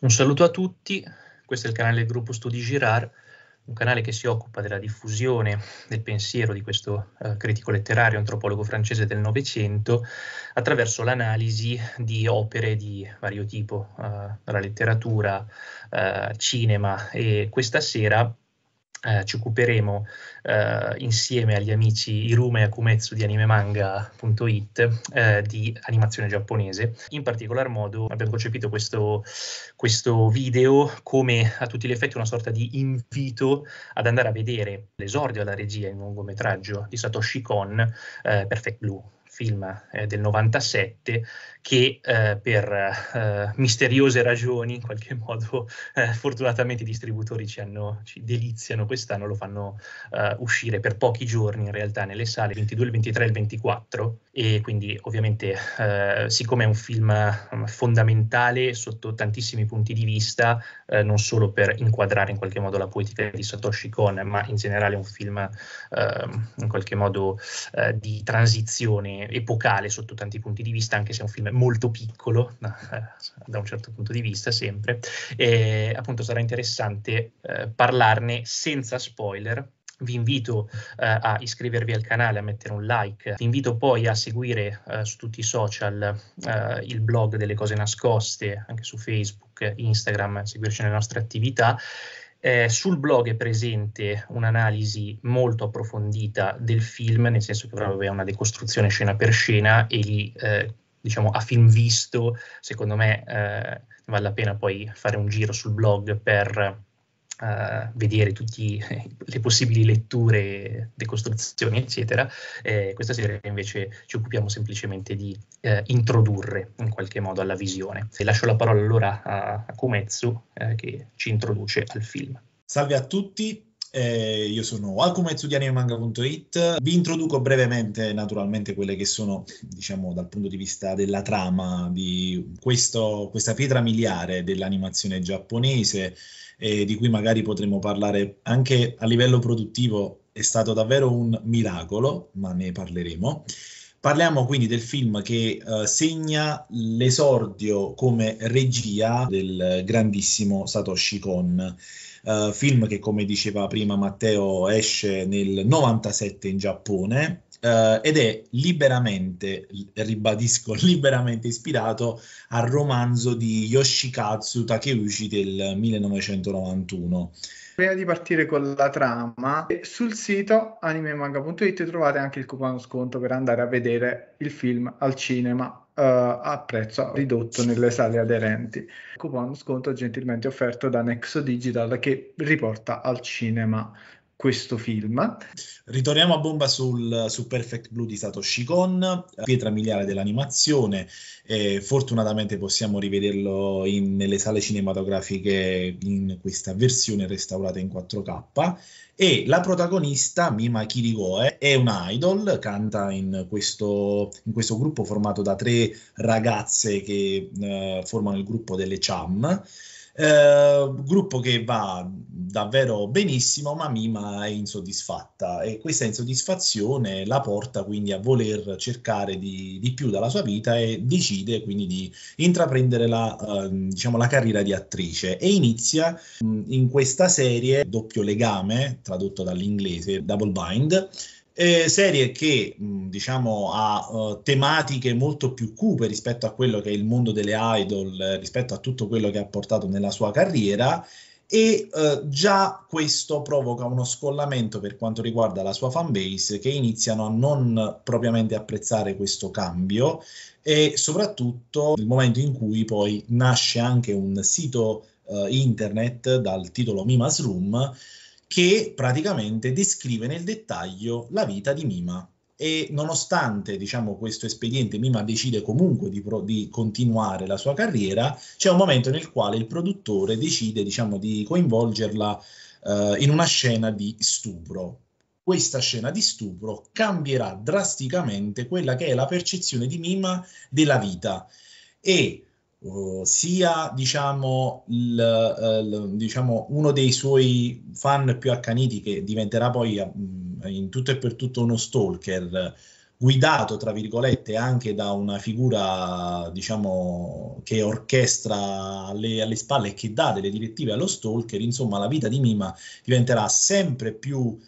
Un saluto a tutti, questo è il canale del gruppo Studi Girard, un canale che si occupa della diffusione del pensiero di questo critico letterario antropologo francese del Novecento attraverso l'analisi di opere di vario tipo, dalla letteratura, cinema, e questa sera ci occuperemo insieme agli amici Irume e Akumetsu di animemanga.it di animazione giapponese. In particolar modo abbiamo concepito questo video come a tutti gli effetti una sorta di invito ad andare a vedere l'esordio alla regia in lungometraggio di Satoshi Kon, Perfect Blue, film del 97 che per misteriose ragioni, in qualche modo fortunatamente i distributori ci deliziano quest'anno, lo fanno uscire per pochi giorni in realtà nelle sale, il 22, il 23 e il 24, e quindi ovviamente siccome è un film fondamentale sotto tantissimi punti di vista, non solo per inquadrare in qualche modo la poetica di Satoshi Kon, ma in generale un film in qualche modo di transizione epocale sotto tanti punti di vista, anche se è un film molto piccolo da un certo punto di vista sempre, e appunto sarà interessante parlarne senza spoiler. Vi invito a iscrivervi al canale, a mettere un like, vi invito poi a seguire su tutti i social il blog delle cose nascoste, anche su Facebook, Instagram, seguirci nelle nostre attività. Sul blog è presente un'analisi molto approfondita del film, nel senso che proprio è una decostruzione scena per scena, e lì diciamo a film visto, secondo me vale la pena poi fare un giro sul blog per vedere tutte le possibili letture, decostruzioni, eccetera. Questa sera invece ci occupiamo semplicemente di introdurre in qualche modo alla visione. E lascio la parola allora a Akumetsu che ci introduce al film. Salve a tutti. Io sono Akumetsu di animemanga.it, vi introduco brevemente naturalmente quelle che sono, diciamo, dal punto di vista della trama di questa pietra miliare dell'animazione giapponese, di cui magari potremo parlare anche a livello produttivo. È stato davvero un miracolo, ma ne parleremo. Parliamo quindi del film che segna l'esordio come regia del grandissimo Satoshi Kon. Film che, come diceva prima Matteo, esce nel 97 in Giappone ed è liberamente, ribadisco, liberamente ispirato al romanzo di Yoshikazu Takeuchi del 1991. Prima di partire con la trama, sul sito animemanga.it trovate anche il coupon sconto per andare a vedere il film al cinema a prezzo ridotto nelle sale aderenti. Coupon sconto gentilmente offerto da Nexo Digital, che riporta al cinema questo film. Ritorniamo a bomba su Perfect Blue di Satoshi Kon, pietra miliare dell'animazione. Fortunatamente possiamo rivederlo nelle sale cinematografiche in questa versione restaurata in 4K. E la protagonista, Mima Kirigoe, è una idol, canta in questo gruppo formato da 3 ragazze che formano il gruppo delle Cham. Gruppo che va davvero benissimo, ma Mima è insoddisfatta, e questa insoddisfazione la porta quindi a voler cercare di più dalla sua vita, e decide quindi di intraprendere la carriera di attrice, e inizia in questa serie Doppio Legame, tradotto dall'inglese Double Bind, serie che diciamo ha tematiche molto più cupe rispetto a quello che è il mondo delle idol, rispetto a tutto quello che ha portato nella sua carriera, e già questo provoca uno scollamento per quanto riguarda la sua fanbase, che iniziano a non propriamente apprezzare questo cambio, e soprattutto nel momento in cui poi nasce anche un sito internet dal titolo Mima's Room, che praticamente descrive nel dettaglio la vita di Mima, e nonostante, diciamo, questo espediente, Mima decide comunque di continuare la sua carriera. C'è un momento nel quale il produttore decide, diciamo, di coinvolgerla in una scena di stupro. Questa scena di stupro cambierà drasticamente quella che è la percezione di Mima della vita, e sia, diciamo, diciamo uno dei suoi fan più accaniti, che diventerà poi in tutto e per tutto uno stalker, guidato, tra virgolette, anche da una figura, diciamo, che orchestra alle spalle e che dà delle direttive allo stalker, insomma la vita di Mima diventerà sempre più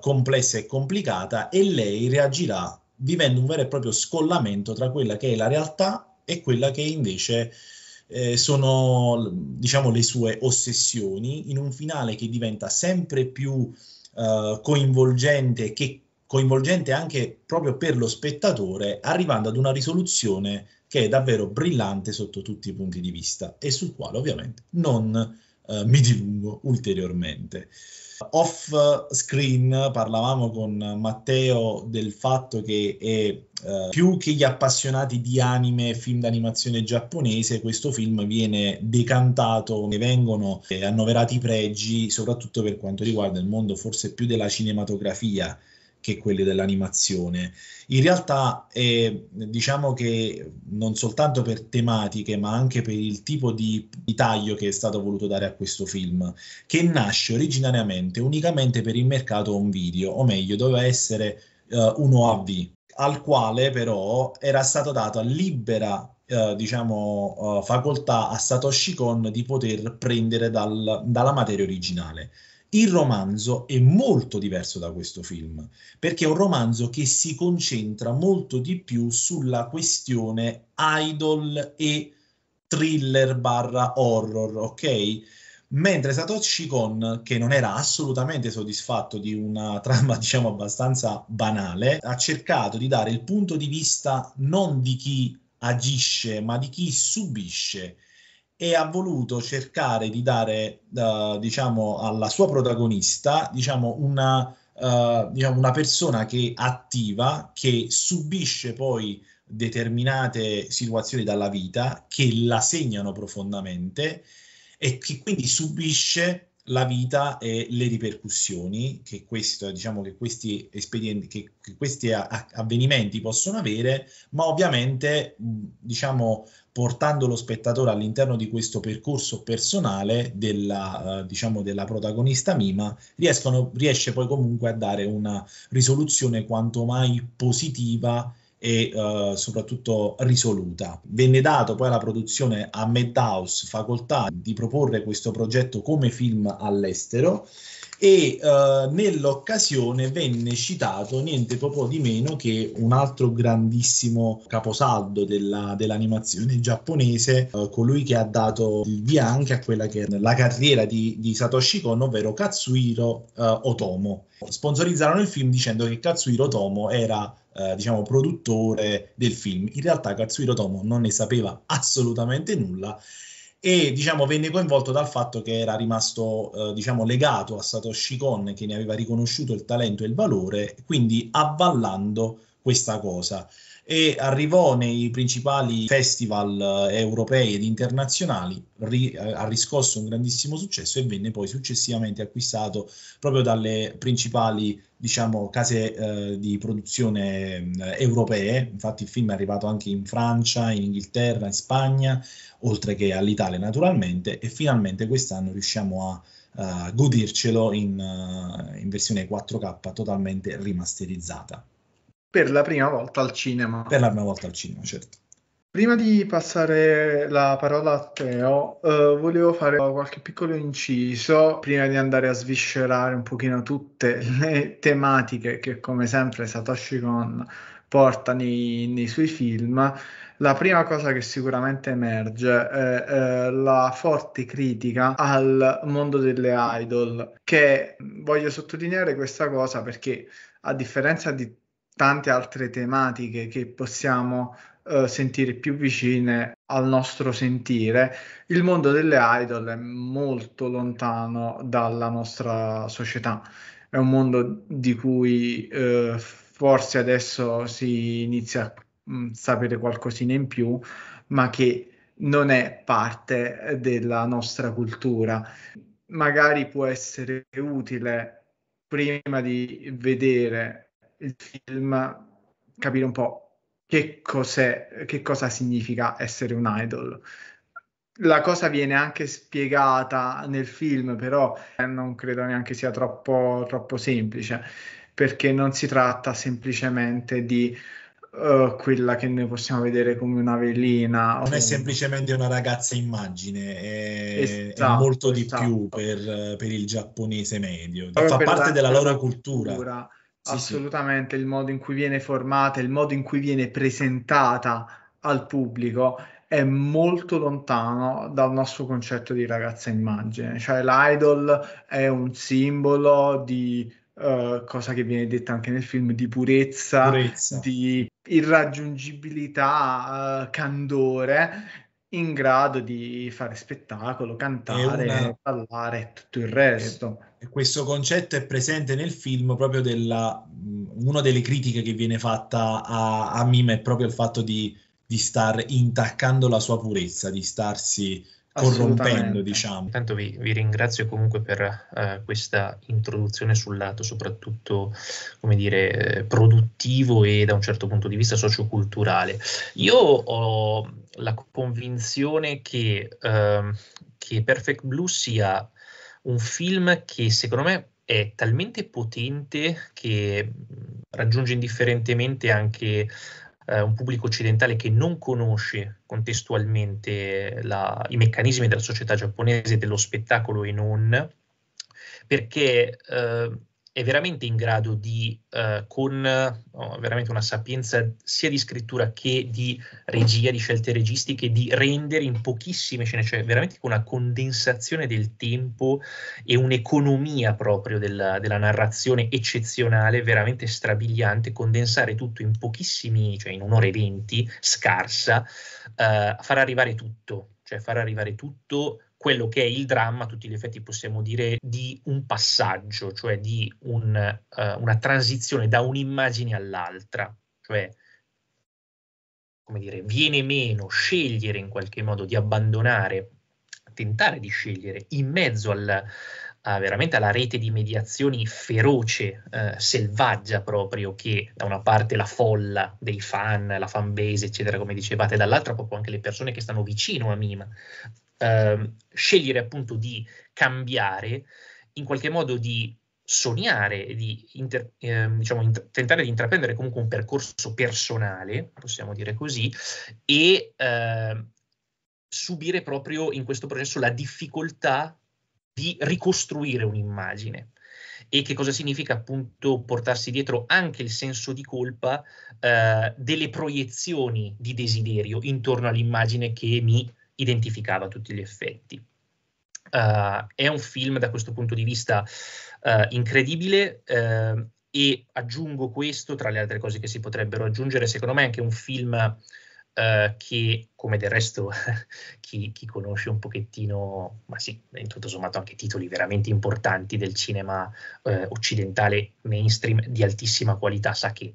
complessa e complicata, e lei reagirà vivendo un vero e proprio scollamento tra quella che è la realtà e quella che invece sono, diciamo, le sue ossessioni, in un finale che diventa sempre più coinvolgente, che coinvolgente anche proprio per lo spettatore, arrivando ad una risoluzione che è davvero brillante sotto tutti i punti di vista e sul quale ovviamente non mi dilungo ulteriormente. Off screen parlavamo con Matteo del fatto che è più che gli appassionati di anime e film d'animazione giapponese, questo film viene decantato, ne vengono annoverati i pregi soprattutto per quanto riguarda il mondo forse più della cinematografia che quelli dell'animazione. In realtà diciamo che non soltanto per tematiche, ma anche per il tipo di taglio che è stato voluto dare a questo film, che nasce originariamente unicamente per il mercato home video, o meglio doveva essere un OAV, al quale però era stato dato a libera facoltà a Satoshi Kon di poter prendere dalla materia originale. Il romanzo è molto diverso da questo film, perché è un romanzo che si concentra molto di più sulla questione idol e thriller / horror, ok? Mentre Satoshi Kon, che non era assolutamente soddisfatto di una trama, diciamo, abbastanza banale, ha cercato di dare il punto di vista non di chi agisce, ma di chi subisce, e ha voluto cercare di dare diciamo alla sua protagonista, diciamo, una persona che attiva, che subisce poi determinate situazioni dalla vita che la segnano profondamente e che quindi subisce la vita e le ripercussioni che questo, diciamo, che questi espedienti, che questi avvenimenti possono avere, ma ovviamente, diciamo, portando lo spettatore all'interno di questo percorso personale della protagonista Mima, riesce poi comunque a dare una risoluzione quanto mai positiva e soprattutto risoluta. Venne dato poi alla produzione, a Madhouse, facoltà di proporre questo progetto come film all'estero, e nell'occasione venne citato niente poco di meno che un altro grandissimo caposaldo dell'animazione giapponese, colui che ha dato il via anche a quella che è la carriera di Satoshi Kon, ovvero Katsuhiro Otomo. Sponsorizzarono il film dicendo che Katsuhiro Otomo era produttore del film. In realtà Katsuhiro Otomo non ne sapeva assolutamente nulla, e venne coinvolto dal fatto che era rimasto legato a Satoshi Kon, che ne aveva riconosciuto il talento e il valore, quindi avvallando questa cosa, e arrivò nei principali festival europei ed internazionali, ha riscosso un grandissimo successo e venne poi successivamente acquistato proprio dalle principali case di produzione europee. Infatti il film è arrivato anche in Francia, in Inghilterra, in Spagna, oltre che all'Italia naturalmente, e finalmente quest'anno riusciamo a godercelo in versione 4K totalmente rimasterizzata. Per la prima volta al cinema. Per la prima volta al cinema, certo. Prima di passare la parola a Teo, volevo fare qualche piccolo inciso prima di andare a sviscerare un pochino tutte le tematiche che, come sempre, Satoshi Kon porta nei suoi film. La prima cosa che sicuramente emerge è la forte critica al mondo delle idol, che voglio sottolineare questa cosa perché, a differenza di tante altre tematiche che possiamo sentire più vicine al nostro sentire, il mondo delle idol è molto lontano dalla nostra società. È un mondo di cui forse adesso si inizia a sapere qualcosina in più, ma che non è parte della nostra cultura. Magari può essere utile, prima di vedere il film, capire un po' che cosa significa essere un idol. La cosa viene anche spiegata nel film, però non credo neanche sia troppo semplice. perché non si tratta semplicemente di quella che noi possiamo vedere come una velina. Non è semplicemente una ragazza immagine, è molto di più per il giapponese medio, fa parte della loro cultura. Sì, assolutamente, sì. Il modo in cui viene formata, il modo in cui viene presentata al pubblico è molto lontano dal nostro concetto di ragazza immagine, cioè l'idol è un simbolo di cosa che viene detta anche nel film, di purezza. Di irraggiungibilità, candore, in grado di fare spettacolo, cantare, ballare e tutto il resto. Questo concetto è presente nel film, proprio una delle critiche che viene fatta a Mima è proprio il fatto di star intaccando la sua purezza, di starsi corrompendo, diciamo. Intanto vi ringrazio comunque per questa introduzione sul lato soprattutto, come dire, produttivo e da un certo punto di vista socioculturale. Io ho la convinzione che Perfect Blue sia un film che secondo me è talmente potente che raggiunge indifferentemente anche un pubblico occidentale che non conosce contestualmente i meccanismi della società giapponese, dello spettacolo e non, perché è veramente in grado di, con veramente una sapienza sia di scrittura che di regia, di scelte registiche, di rendere in pochissime scene, cioè veramente una condensazione del tempo e un'economia proprio della narrazione eccezionale, veramente strabiliante, condensare tutto in pochissimi, cioè in un'ora e 20, scarsa, far arrivare tutto, quello che è il dramma, a tutti gli effetti possiamo dire, di un passaggio, cioè di una transizione da un'immagine all'altra, cioè, come dire, viene meno scegliere in qualche modo di abbandonare, tentare di scegliere in mezzo veramente alla rete di mediazioni feroce, selvaggia proprio, che da una parte la folla dei fan, la fan base, eccetera, come dicevate, dall'altra proprio anche le persone che stanno vicino a Mima, scegliere appunto di cambiare, in qualche modo di sognare, di tentare di intraprendere comunque un percorso personale, possiamo dire così, e subire proprio in questo processo la difficoltà di ricostruire un'immagine. E che cosa significa appunto portarsi dietro anche il senso di colpa delle proiezioni di desiderio intorno all'immagine che mi identificava a tutti gli effetti. È un film da questo punto di vista incredibile, e aggiungo questo, tra le altre cose che si potrebbero aggiungere, secondo me è anche un film che, come del resto chi conosce un pochettino, ma sì, in tutto sommato anche titoli veramente importanti del cinema occidentale mainstream di altissima qualità, sa che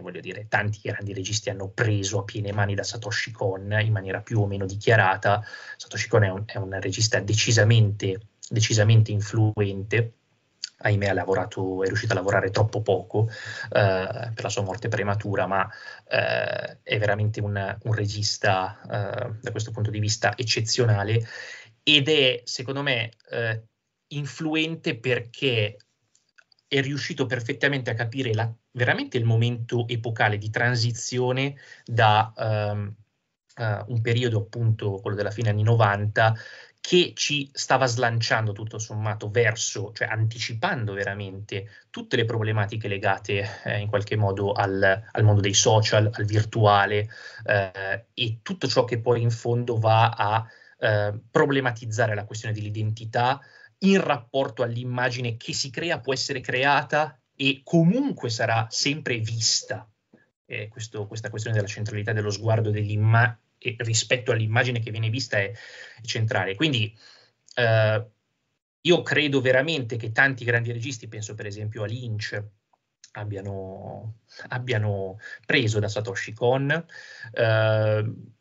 voglio dire, tanti grandi registi hanno preso a piene mani da Satoshi Kon in maniera più o meno dichiarata. Satoshi Kon è un regista decisamente influente. Ahimè, è riuscito a lavorare troppo poco per la sua morte prematura, ma è veramente un regista da questo punto di vista eccezionale, ed è secondo me influente perché è riuscito perfettamente a capire veramente il momento epocale di transizione da un periodo, appunto quello della fine anni 90, che ci stava slanciando tutto sommato cioè anticipando veramente tutte le problematiche legate in qualche modo al mondo dei social, al virtuale, e tutto ciò che poi in fondo va a problematizzare la questione dell'identità in rapporto all'immagine che si crea, può essere creata e comunque sarà sempre vista. Questa questione della centralità dello sguardo rispetto all'immagine che viene vista è centrale. Quindi io credo veramente che tanti grandi registi, penso per esempio a Lynch, abbiano preso da Satoshi Kon.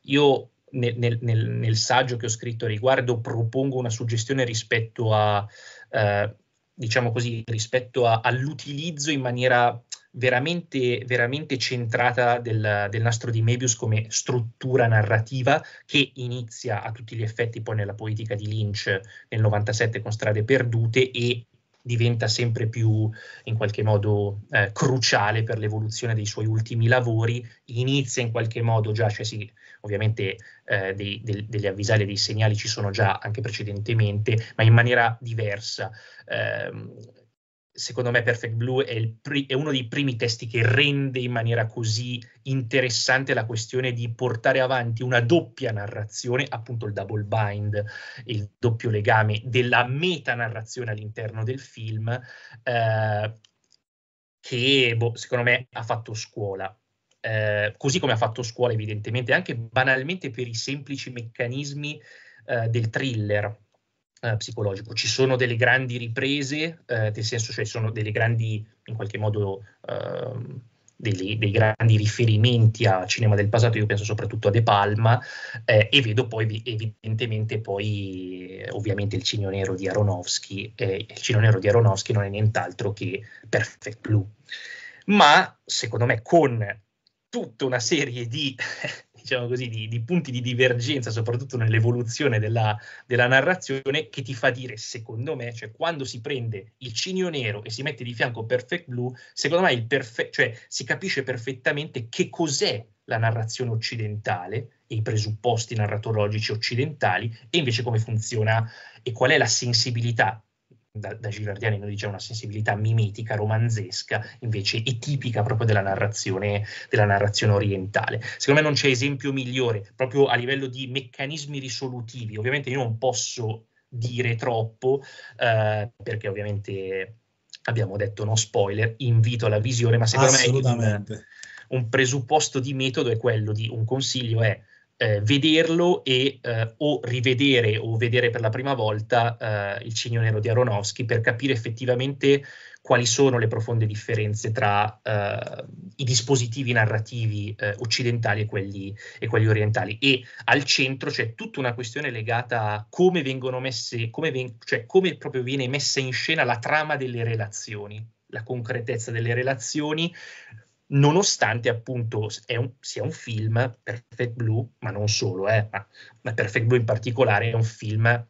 Io nel saggio che ho scritto a riguardo propongo una suggestione rispetto a diciamo così, rispetto all'utilizzo in maniera veramente centrata del nastro di Möbius come struttura narrativa, che inizia a tutti gli effetti poi nella poetica di Lynch nel 97 con Strade perdute e diventa sempre più in qualche modo cruciale per l'evoluzione dei suoi ultimi lavori, inizia in qualche modo già, cioè sì, ovviamente degli avvisaglie e dei segnali ci sono già anche precedentemente, ma in maniera diversa. Secondo me Perfect Blue è uno dei primi testi che rende in maniera così interessante la questione di portare avanti una doppia narrazione, appunto il double bind, il doppio legame della metanarrazione all'interno del film, che secondo me ha fatto scuola. Così come ha fatto scuola evidentemente anche banalmente per i semplici meccanismi del thriller psicologico. Ci sono delle grandi riprese, nel senso, cioè sono delle grandi, in qualche modo, dei grandi riferimenti a cinema del passato, io penso soprattutto a De Palma, e vedo poi evidentemente ovviamente il Cigno Nero di Aronofsky, il Cigno Nero di Aronofsky non è nient'altro che Perfect Blue, ma secondo me con tutta una serie di diciamo così, di punti di divergenza, soprattutto nell'evoluzione della narrazione, che ti fa dire, secondo me, cioè quando si prende il Cigno Nero e si mette di fianco Perfect Blue, secondo me si capisce perfettamente che cos'è la narrazione occidentale e i presupposti narratologici occidentali, e invece come funziona e qual è la sensibilità. Da Gilardiani noi diciamo una sensibilità mimetica, romanzesca, invece è tipica proprio della narrazione orientale. Secondo me non c'è esempio migliore, proprio a livello di meccanismi risolutivi. Ovviamente io non posso dire troppo, perché ovviamente abbiamo detto no spoiler, invito alla visione, ma secondo me un presupposto di metodo è quello di, un consiglio è vederlo e o rivedere o vedere per la prima volta il Cigno Nero di Aronofsky per capire effettivamente quali sono le profonde differenze tra i dispositivi narrativi occidentali e quelli orientali. E al centro c'è tutta una questione legata a come vengono messe, come proprio viene messa in scena la trama delle relazioni, la concretezza delle relazioni, nonostante appunto sia un film, Perfect Blue, ma non solo, ma Perfect Blue in particolare è un film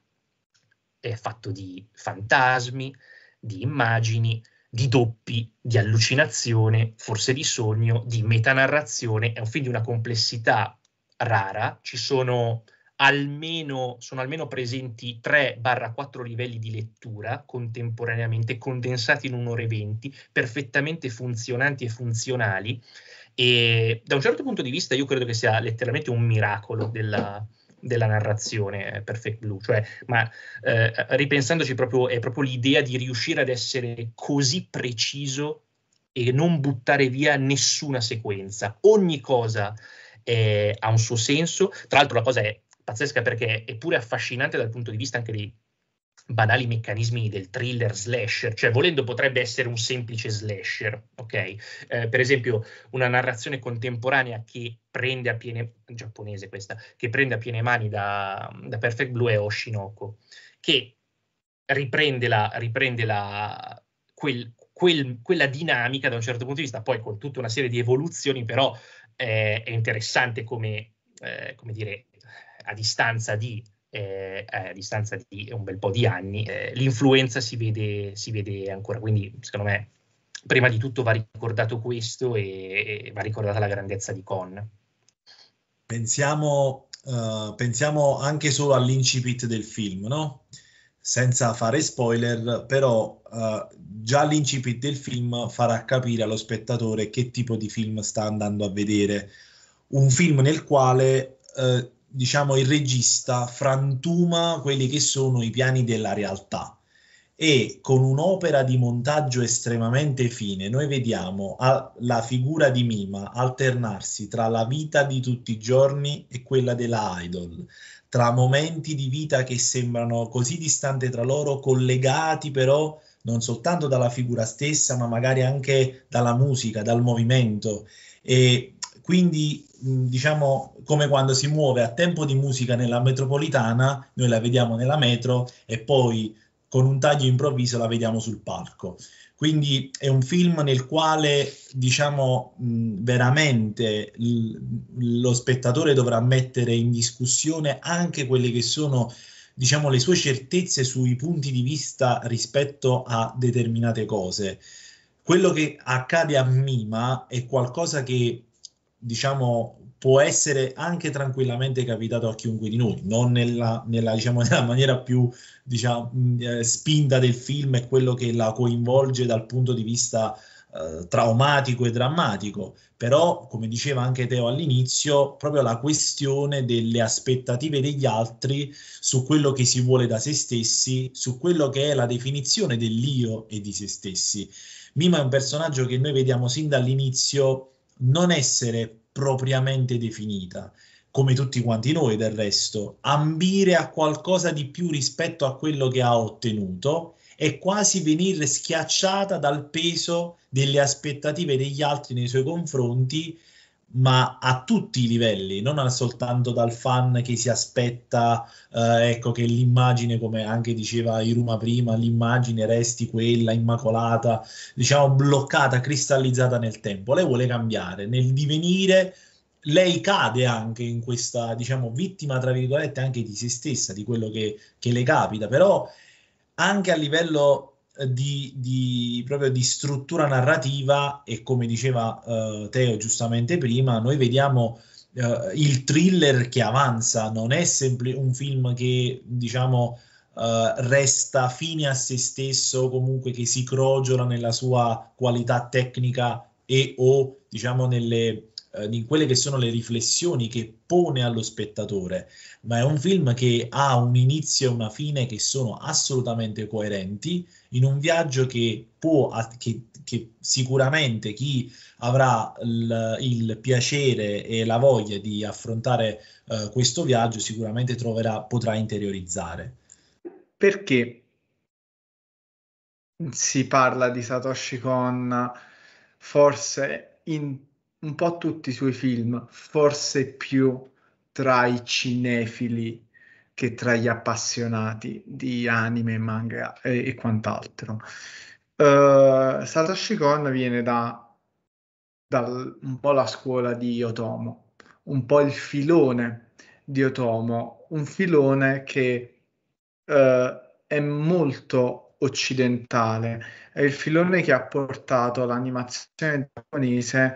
fatto di fantasmi, di immagini, di doppi, di allucinazione, forse di sogno, di metanarrazione, è un film di una complessità rara, ci sono almeno presenti 3-4 livelli di lettura contemporaneamente condensati in 1 ora e 20, perfettamente funzionanti e funzionali, e da un certo punto di vista io credo che sia letteralmente un miracolo della narrazione Perfect Blue, cioè, ma ripensandoci è proprio l'idea di riuscire ad essere così preciso e non buttare via nessuna sequenza, ogni cosa ha un suo senso. Tra l'altro la cosa è pazzesca perché è pure affascinante dal punto di vista anche dei banali meccanismi del thriller slasher, cioè volendo potrebbe essere un semplice slasher, ok? Per esempio una narrazione contemporanea che prende a piene giapponese questa, che prende a piene mani da Perfect Blue è Oshinoko, che riprende quella dinamica da un certo punto di vista, poi con tutta una serie di evoluzioni, però è interessante come dire, a distanza di un bel po' di anni, l'influenza si vede ancora, quindi secondo me prima di tutto va ricordato questo e va ricordata la grandezza di Con. Pensiamo anche solo all'incipit del film, no? Senza fare spoiler, però già l'incipit del film farà capire allo spettatore che tipo di film sta andando a vedere. Un film nel quale diciamo il regista frantuma quelli che sono i piani della realtà, e con un'opera di montaggio estremamente fine noi vediamo la figura di Mima alternarsi tra la vita di tutti i giorni e quella della idol, tra momenti di vita che sembrano così distanti tra loro, collegati però non soltanto dalla figura stessa, ma magari anche dalla musica, dal movimento. E quindi diciamo come quando si muove a tempo di musica nella metropolitana, noi la vediamo nella metro e poi con un taglio improvviso la vediamo sul palco. Quindi è un film nel quale, diciamo, veramente lo spettatore dovrà mettere in discussione anche quelle che sono diciamo, le sue certezze sui punti di vista rispetto a determinate cose. Quello che accade a Mima è qualcosa che, diciamo, può essere anche tranquillamente capitato a chiunque di noi, non nella diciamo, nella maniera più spinta del film e quello che la coinvolge dal punto di vista traumatico e drammatico, però come diceva anche Teo all'inizio, proprio la questione delle aspettative degli altri su quello che si vuole da se stessi, su quello che è la definizione dell'io e di se stessi. Mima è un personaggio che noi vediamo sin dall'inizio non essere propriamente definita, come tutti quanti noi del resto, ambire a qualcosa di più rispetto a quello che ha ottenuto e quasi venire schiacciata dal peso delle aspettative degli altri nei suoi confronti, ma a tutti i livelli, non soltanto dal fan che si aspetta ecco, che l'immagine, come anche diceva Iruma prima, l'immagine resti quella immacolata, diciamo bloccata, cristallizzata nel tempo. Lei vuole cambiare, nel divenire lei cade anche in questa, diciamo, vittima tra virgolette anche di se stessa, di quello che le capita, però anche a livello proprio di struttura narrativa. E come diceva Teo giustamente prima, noi vediamo il thriller che avanza, non è un film che resta fine a se stesso, comunque che si crogiola nella sua qualità tecnica e o in quelle che sono le riflessioni che pone allo spettatore, ma è un film che ha un inizio e una fine che sono assolutamente coerenti, in un viaggio che sicuramente chi avrà il piacere e la voglia di affrontare questo viaggio sicuramente potrà interiorizzare. Perché si parla di Satoshi Kon forse in un po' tutti i suoi film, forse più tra i cinefili che tra gli appassionati di anime, manga e quant'altro? Satoshi Kon viene da un po' la scuola di Otomo, un po' il filone di Otomo, un filone che è molto occidentale, è il filone che ha portato l'animazione giapponese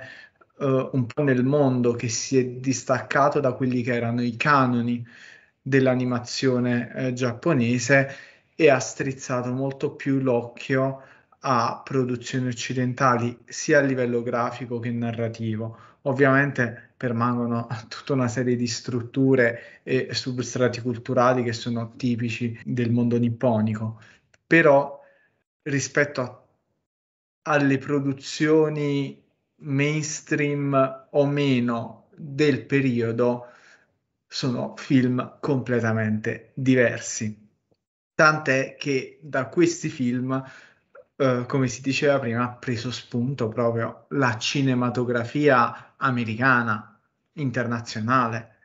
un po' nel mondo, che si è distaccato da quelli che erano i canoni dell'animazione giapponese e ha strizzato molto più l'occhio a produzioni occidentali, sia a livello grafico che narrativo. Ovviamente permangono tutta una serie di strutture e substrati culturali che sono tipici del mondo nipponico, però rispetto alle produzioni mainstream o meno del periodo sono film completamente diversi, tant'è che da questi film come si diceva prima ha preso spunto proprio la cinematografia americana, internazionale,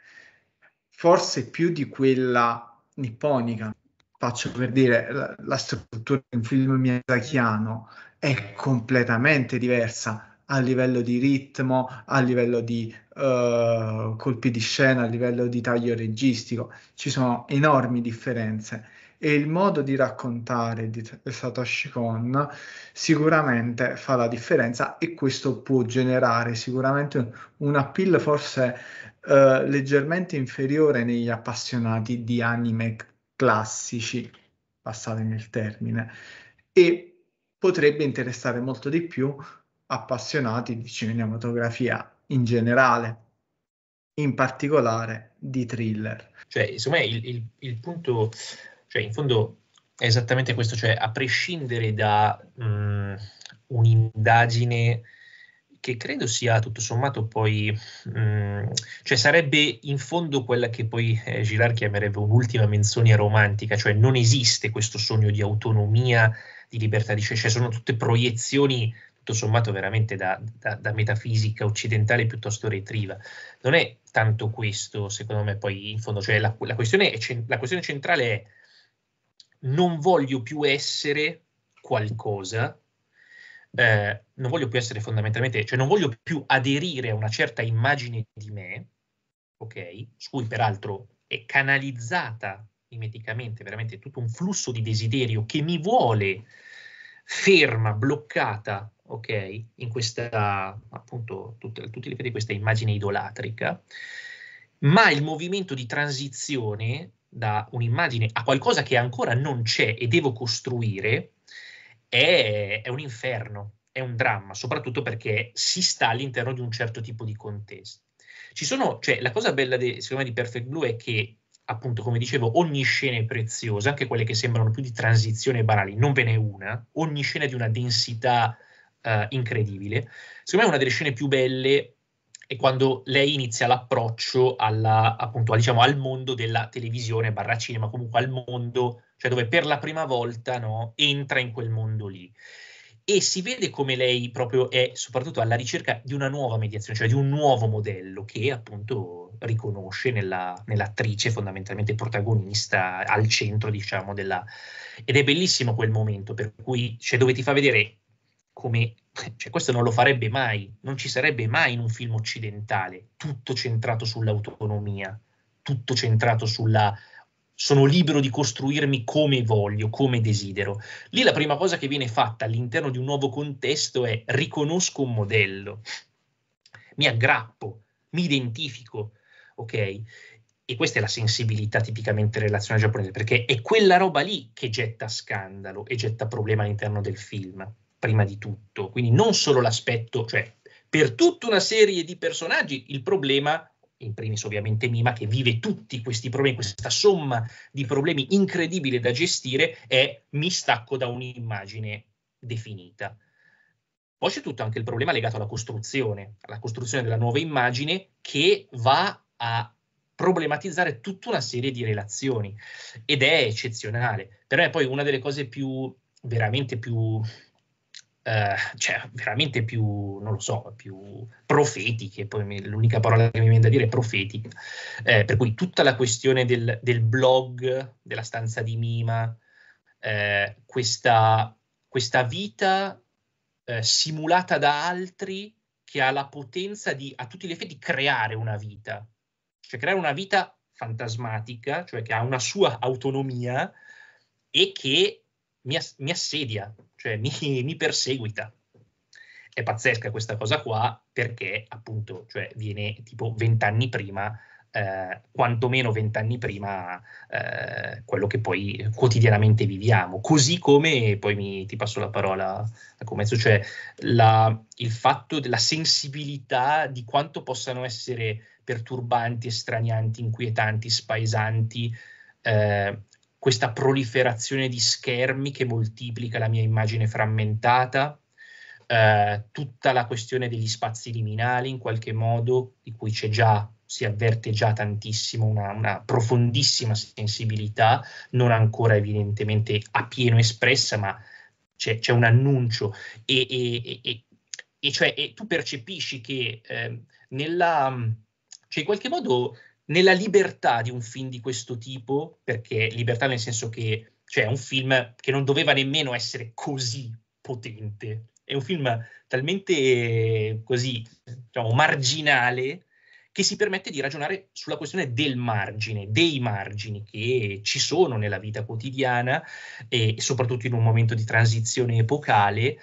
forse più di quella nipponica. Faccio per dire, la struttura di un film miyazakiano è completamente diversa a livello di ritmo, a livello di colpi di scena, a livello di taglio registico. Ci sono enormi differenze e il modo di raccontare di Satoshi Kon sicuramente fa la differenza, e questo può generare sicuramente un appeal forse leggermente inferiore negli appassionati di anime classici, passatemi il termine, e potrebbe interessare molto di più appassionati di cinematografia in generale, in particolare di thriller. Cioè, insomma, il punto, cioè, in fondo è esattamente questo, cioè a prescindere da un'indagine che credo sia tutto sommato poi, cioè sarebbe in fondo quella che poi Gillard chiamerebbe un'ultima menzogna romantica, cioè non esiste questo sogno di autonomia, di libertà, cioè sono tutte proiezioni tutto sommato veramente da metafisica occidentale piuttosto retriva. Non è tanto questo, secondo me, poi in fondo, cioè la questione centrale è: non voglio più essere qualcosa, non voglio più essere fondamentalmente, cioè non voglio più aderire a una certa immagine di me, ok, su cui peraltro è canalizzata mimeticamente veramente tutto un flusso di desiderio che mi vuole ferma, bloccata, ok, in questa, appunto, tutti li vedi questa immagine idolatrica, ma il movimento di transizione da un'immagine a qualcosa che ancora non c'è e devo costruire è un inferno, è un dramma, soprattutto perché si sta all'interno di un certo tipo di contesto. Ci sono, cioè, la cosa bella secondo me di Perfect Blue è che, appunto, come dicevo, ogni scena è preziosa, anche quelle che sembrano più di transizione banali, non ve n'è una, ogni scena è di una densità incredibile. Secondo me una delle scene più belle è quando lei inizia l'approccio alla, appunto, diciamo, al mondo della televisione barra cinema, comunque al mondo, cioè dove per la prima volta, no, entra in quel mondo lì. E si vede come lei proprio è soprattutto alla ricerca di una nuova mediazione, cioè di un nuovo modello che appunto riconosce nell'attrice fondamentalmente protagonista al centro, diciamo, ed è bellissimo quel momento, per cui, cioè, dove ti fa vedere come, cioè, questo non lo farebbe mai, non ci sarebbe mai in un film occidentale, tutto centrato sull'autonomia, tutto centrato sulla... sono libero di costruirmi come voglio, come desidero. Lì la prima cosa che viene fatta all'interno di un nuovo contesto è: riconosco un modello, mi aggrappo, mi identifico, ok? E questa è la sensibilità tipicamente relazionale giapponese, perché è quella roba lì che getta scandalo e getta problema all'interno del film, prima di tutto. Quindi non solo l'aspetto, cioè per tutta una serie di personaggi il problema... in primis ovviamente Mima, che vive tutti questi problemi, questa somma di problemi incredibile da gestire, è: mi stacco da un'immagine definita. Poi c'è tutto anche il problema legato alla costruzione della nuova immagine, che va a problematizzare tutta una serie di relazioni, ed è eccezionale. Per me poi una delle cose veramente più, non lo so, più profetiche, poi l'unica parola che mi viene da dire è profetica, per cui tutta la questione del blog, della stanza di Mima, questa vita simulata da altri, che ha la potenza di, a tutti gli effetti, creare una vita, cioè creare una vita fantasmatica, cioè che ha una sua autonomia e che mi assedia, cioè mi perseguita. È pazzesca questa cosa qua, perché appunto, cioè, viene tipo 20 anni prima, quantomeno 20 anni prima, quello che poi quotidianamente viviamo. Così come, poi ti passo la parola a Comezzo, cioè il fatto della sensibilità di quanto possano essere perturbanti, estranianti, inquietanti, spaesanti, questa proliferazione di schermi che moltiplica la mia immagine frammentata, tutta la questione degli spazi liminali in qualche modo, di cui si avverte già tantissimo una profondissima sensibilità, non ancora evidentemente a pieno espressa, ma c'è un annuncio, e tu percepisci che in qualche modo... nella libertà di un film di questo tipo, perché libertà nel senso che, cioè, è un film che non doveva nemmeno essere così potente, è un film talmente così, diciamo, marginale, che si permette di ragionare sulla questione del margine, dei margini che ci sono nella vita quotidiana, e soprattutto in un momento di transizione epocale,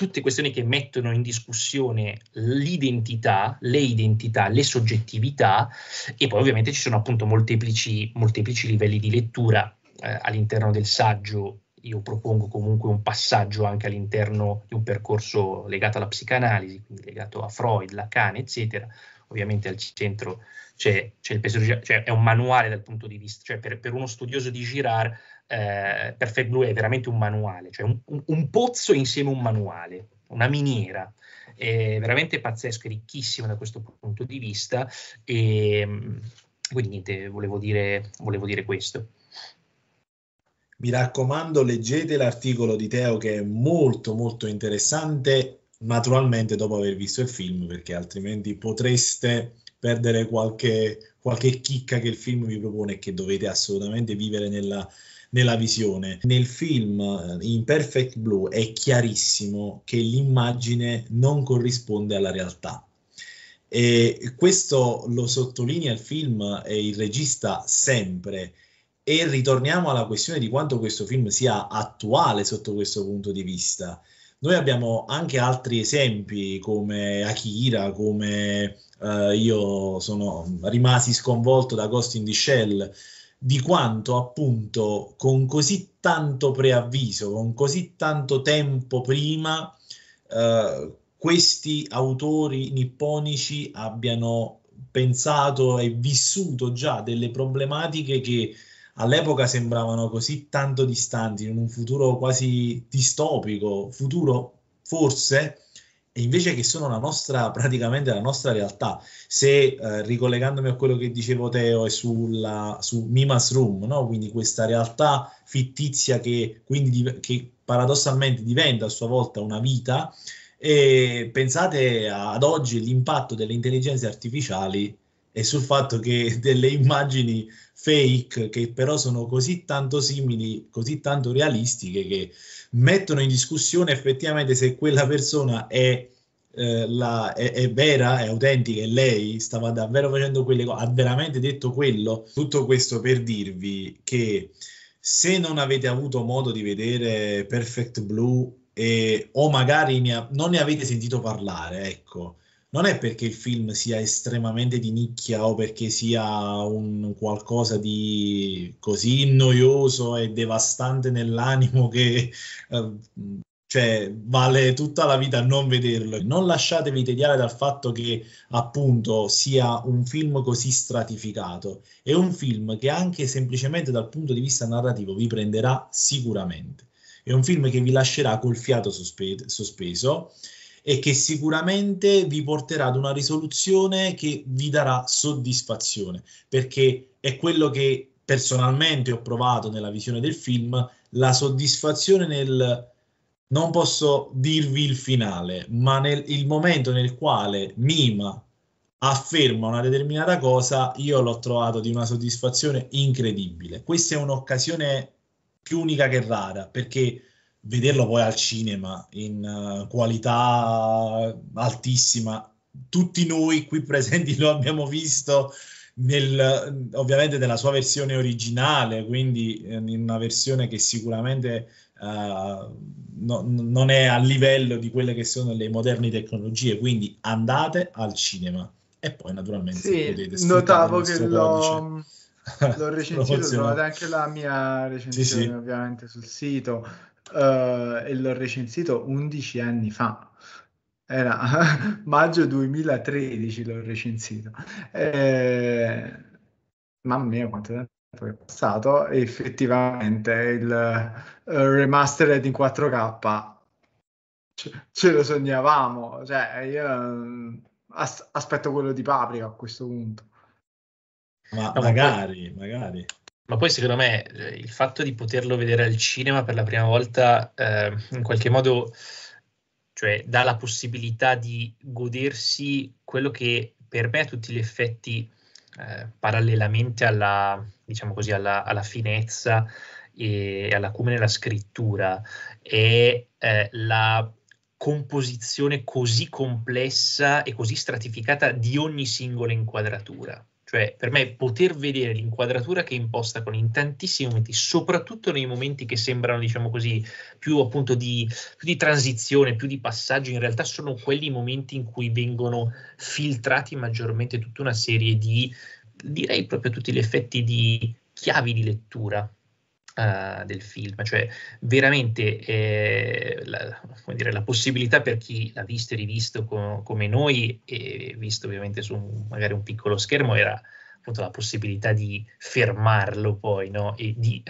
tutte questioni che mettono in discussione l'identità, le identità, le soggettività, e poi ovviamente ci sono appunto molteplici livelli di lettura. All'interno del saggio io propongo comunque un passaggio anche all'interno di un percorso legato alla psicanalisi, quindi legato a Freud, Lacan, eccetera. Ovviamente al centro c'è il pensiero, cioè è un manuale dal punto di vista, cioè per uno studioso di Girard, Perfect Blue è veramente un manuale, cioè un pozzo insieme a un manuale, una miniera, è veramente pazzesco, è ricchissimo da questo punto di vista, e quindi niente, volevo dire questo. Mi raccomando, leggete l'articolo di Teo, che è molto molto interessante, naturalmente dopo aver visto il film, perché altrimenti potreste perdere qualche chicca che il film vi propone e che dovete assolutamente vivere nella visione. Nel film, in Perfect Blue, è chiarissimo che l'immagine non corrisponde alla realtà, e questo lo sottolinea il film e il regista sempre, E ritorniamo alla questione di quanto questo film sia attuale sotto questo punto di vista. Noi abbiamo anche altri esempi come Akira, come io sono rimasi sconvolto da Ghost in the Shell, di quanto appunto con così tanto preavviso, con così tanto tempo prima, questi autori nipponici abbiano pensato e vissuto già delle problematiche che all'epoca sembravano così tanto distanti, in un futuro quasi distopico, futuro forse, e invece che sono la nostra, praticamente la nostra realtà. Se ricollegandomi a quello che dicevo Teo e su Mima's Room, no? Quindi questa realtà fittizia che paradossalmente diventa a sua volta una vita, e pensate ad oggi l'impatto delle intelligenze artificiali e sul fatto che delle immagini fake che però sono così tanto simili, così tanto realistiche, che mettono in discussione effettivamente se quella persona è vera, è autentica, e lei stava davvero facendo quelle cose, ha veramente detto quello. Tutto questo per dirvi che se non avete avuto modo di vedere Perfect Blue o magari non ne avete sentito parlare, ecco, non è perché il film sia estremamente di nicchia o perché sia un qualcosa di così noioso e devastante nell'animo che cioè, vale tutta la vita non vederlo. Non lasciatevi tediare dal fatto che appunto sia un film così stratificato. È un film che anche semplicemente dal punto di vista narrativo vi prenderà sicuramente. È un film che vi lascerà col fiato sospeso e che sicuramente vi porterà ad una risoluzione che vi darà soddisfazione, perché è quello che personalmente ho provato nella visione del film, la soddisfazione nel, non posso dirvi il finale, ma il momento nel quale Mima afferma una determinata cosa, io l'ho trovato di una soddisfazione incredibile. Questa è un'occasione più unica che rara, perché vederlo poi al cinema in qualità altissima, tutti noi qui presenti lo abbiamo visto ovviamente nella sua versione originale, quindi in una versione che sicuramente non è a livello di quelle che sono le moderne tecnologie, quindi andate al cinema e poi naturalmente sì, potete notavo che l'ho recensito, trovate anche la mia recensione sì. Ovviamente sul sito. E l'ho recensito 11 anni fa, era maggio 2013 l'ho recensito, mamma mia quanto tempo è passato, e effettivamente il remastered in 4K ce lo sognavamo, cioè io aspetto quello di Paprika a questo punto, ma magari. Ma poi secondo me il fatto di poterlo vedere al cinema per la prima volta in qualche modo, cioè, dà la possibilità di godersi quello che per me a tutti gli effetti, parallelamente alla, diciamo così, alla finezza e all'acume nella scrittura, è la composizione così complessa e così stratificata di ogni singola inquadratura. Cioè, per me poter vedere l'inquadratura che imposta con in tantissimi momenti, soprattutto nei momenti che sembrano, diciamo così, più appunto più di transizione, più di passaggio, in realtà sono quelli momenti in cui vengono filtrati maggiormente tutta una serie di, direi proprio a tutti gli effetti, di chiavi di lettura del film. Cioè veramente come dire, la possibilità per chi l'ha visto e rivisto come noi, e visto ovviamente su magari un piccolo schermo, era appunto la possibilità di fermarlo poi, no? E di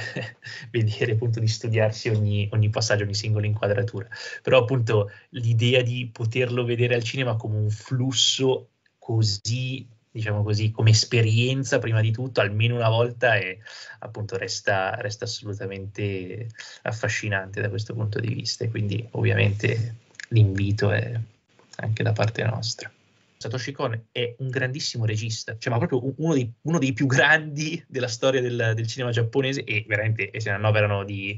vedere, appunto, di studiarsi ogni passaggio, ogni singola inquadratura. Però appunto l'idea di poterlo vedere al cinema come un flusso così, diciamo così, come esperienza prima di tutto, almeno una volta, e appunto resta assolutamente affascinante da questo punto di vista, e quindi ovviamente l'invito è anche da parte nostra. Satoshi Kon è un grandissimo regista, cioè, ma proprio uno dei più grandi della storia del cinema giapponese, e veramente se ne annoverano di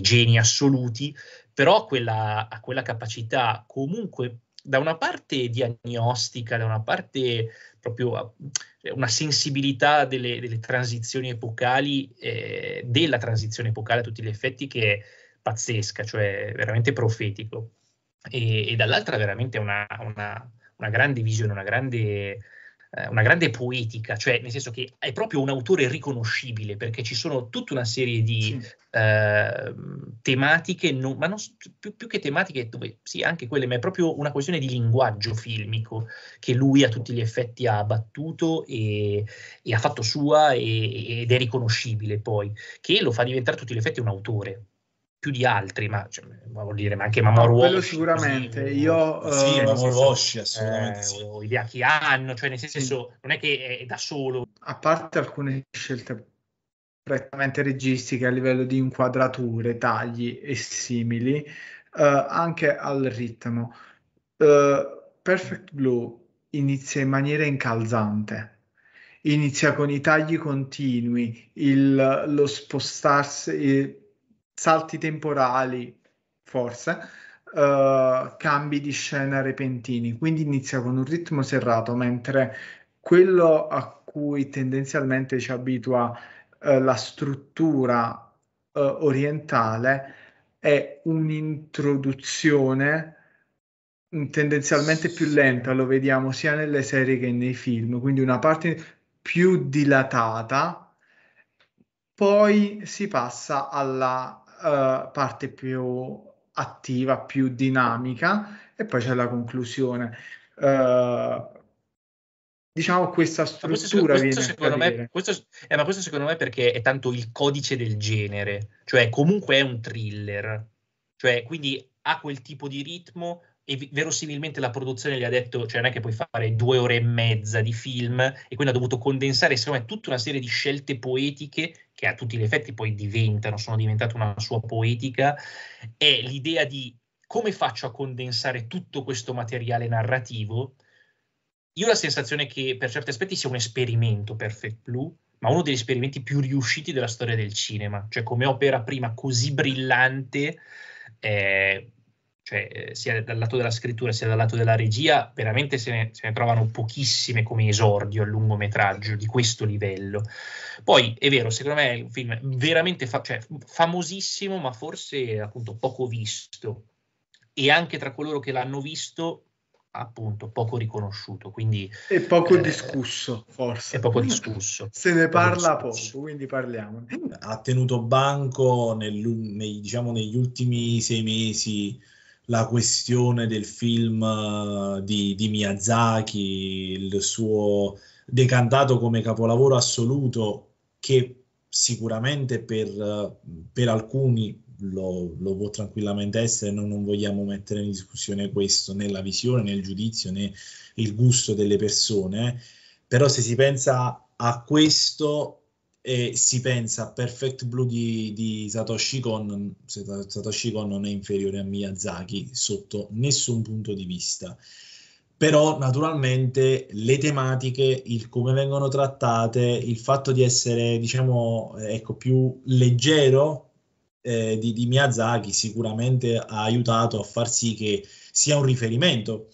geni assoluti, però a quella capacità comunque da una parte diagnostica, da una parte proprio una sensibilità delle transizioni epocali, della transizione epocale a tutti gli effetti, che è pazzesca, cioè veramente profetico, e dall'altra veramente una grande visione, una grande poetica, cioè nel senso che è proprio un autore riconoscibile, perché ci sono tutta una serie di tematiche, più che tematiche, dove sì, anche quelle, ma è proprio una questione di linguaggio filmico che lui a tutti gli effetti ha battuto e ha fatto sua, ed è riconoscibile poi, che lo fa diventare a tutti gli effetti un autore, più di altri, ma cioè, vuol dire, ma anche Mamoru Oshii. Quello sicuramente, sì, io... sì, Mamoru Oshii, assolutamente sì. Ho idea chi hanno, cioè nel senso, sì, non è che è da solo. A parte alcune scelte prettamente registiche a livello di inquadrature, tagli e simili, anche al ritmo. Perfect Blue inizia in maniera incalzante. Inizia con i tagli continui, lo spostarsi... salti temporali, forse, cambi di scena repentini, quindi inizia con un ritmo serrato, mentre quello a cui tendenzialmente ci abitua la struttura orientale è un'introduzione tendenzialmente più lenta, lo vediamo sia nelle serie che nei film, quindi una parte più dilatata, poi si passa alla parte più attiva, più dinamica, e poi c'è la conclusione. Diciamo questa struttura questo secondo me perché è tanto il codice del genere, cioè comunque è un thriller, cioè quindi ha quel tipo di ritmo, e verosimilmente la produzione gli ha detto, cioè non è che puoi fare 2 ore e mezza di film, e quindi ha dovuto condensare, secondo me, tutta una serie di scelte poetiche che a tutti gli effetti poi sono diventate una sua poetica. È l'idea di come faccio a condensare tutto questo materiale narrativo. Io ho la sensazione che per certi aspetti sia un esperimento Perfect Blue, ma uno degli esperimenti più riusciti della storia del cinema, cioè come opera prima così brillante, cioè sia dal lato della scrittura sia dal lato della regia, veramente se ne trovano pochissime come esordio a lungometraggio di questo livello. Poi è vero, secondo me è un film veramente famosissimo, ma forse appunto poco visto, e anche tra coloro che l'hanno visto appunto poco riconosciuto, quindi è poco discusso, forse è poco discusso, se ne parla poco, quindi parliamone. Ha tenuto banco negli ultimi 6 mesi la questione del film di Miyazaki, il suo decantato come capolavoro assoluto, che sicuramente per alcuni lo può tranquillamente essere. Noi non vogliamo mettere in discussione questo, né la visione, né il giudizio, né il gusto delle persone, però se si pensa a questo si pensa a Perfect Blue di Satoshi Kon. Satoshi Kon non è inferiore a Miyazaki sotto nessun punto di vista, però naturalmente le tematiche, il come vengono trattate, il fatto di essere, diciamo, ecco, più leggero di Miyazaki sicuramente ha aiutato a far sì che sia un riferimento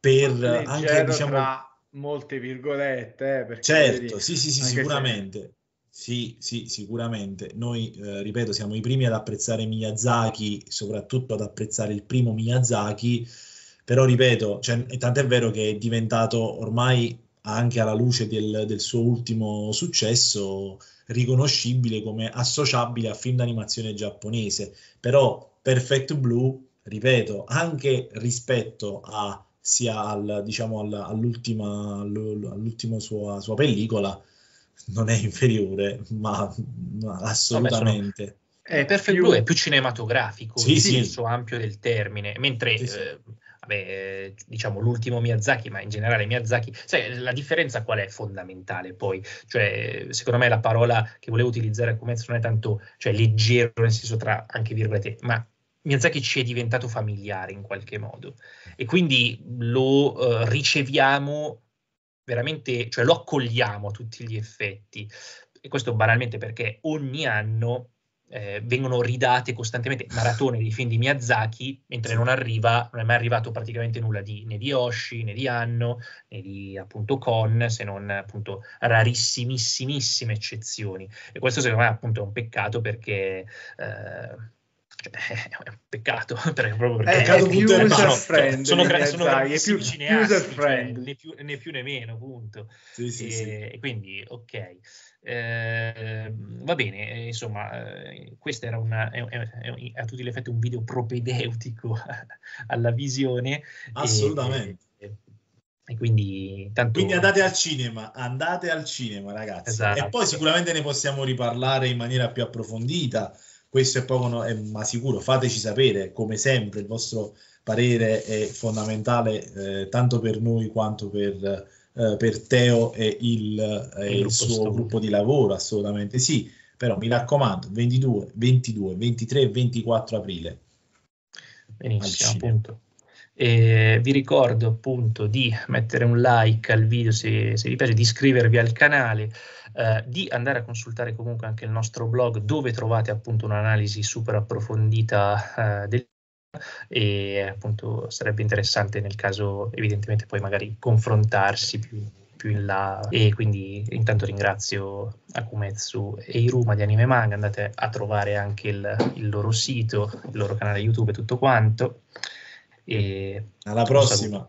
per anche, diciamo, tra molte virgolette, perché certo, sì sicuramente se... Sì, sicuramente. Noi, ripeto, siamo i primi ad apprezzare Miyazaki, soprattutto ad apprezzare il primo Miyazaki, però ripeto, cioè, tant'è vero che è diventato ormai, anche alla luce del suo ultimo successo, riconoscibile come associabile a film d'animazione giapponese. Però Perfect Blue, ripeto, anche rispetto a sia all'ultima sua pellicola, non è inferiore, ma assolutamente. Perfect Blue è più cinematografico, nel senso ampio del termine, mentre diciamo l'ultimo Miyazaki, ma in generale Miyazaki, sai, la differenza qual è fondamentale poi? Cioè, secondo me la parola che volevo utilizzare come non è tanto, cioè, leggero, nel senso tra anche virgolette, ma Miyazaki ci è diventato familiare in qualche modo, e quindi lo riceviamo veramente, cioè lo accogliamo a tutti gli effetti, e questo banalmente perché ogni anno vengono ridate costantemente maratone dei film di Miyazaki, mentre non è mai arrivato praticamente nulla né di Oshii, né di Anno, né di appunto Kon, se non appunto rarissimissime eccezioni. E questo secondo me appunto è un peccato, perché è un peccato perché è più user-friendly, sono più cineasti, né più né meno, punto. Sì. Quindi ok, va bene, insomma, questo era è a tutti gli effetti un video propedeutico alla visione, assolutamente, e quindi andate al cinema ragazzi, esatto. E poi sicuramente ne possiamo riparlare in maniera più approfondita. Questo è poco, ma sicuro, fateci sapere, come sempre il vostro parere è fondamentale, tanto per noi quanto per Teo e il suo gruppo di lavoro, assolutamente sì. Però mi raccomando, 22, 23 e 24 aprile. Benissimo, appunto. Vi ricordo appunto di mettere un like al video se vi piace, di iscrivervi al canale, di andare a consultare comunque anche il nostro blog, dove trovate appunto un'analisi super approfondita del tema, e appunto sarebbe interessante nel caso evidentemente poi magari confrontarsi più in là. E quindi intanto ringrazio Akumetsu e Iruma di Anime Manga, andate a trovare anche il loro sito, il loro canale YouTube e tutto quanto. E alla prossima.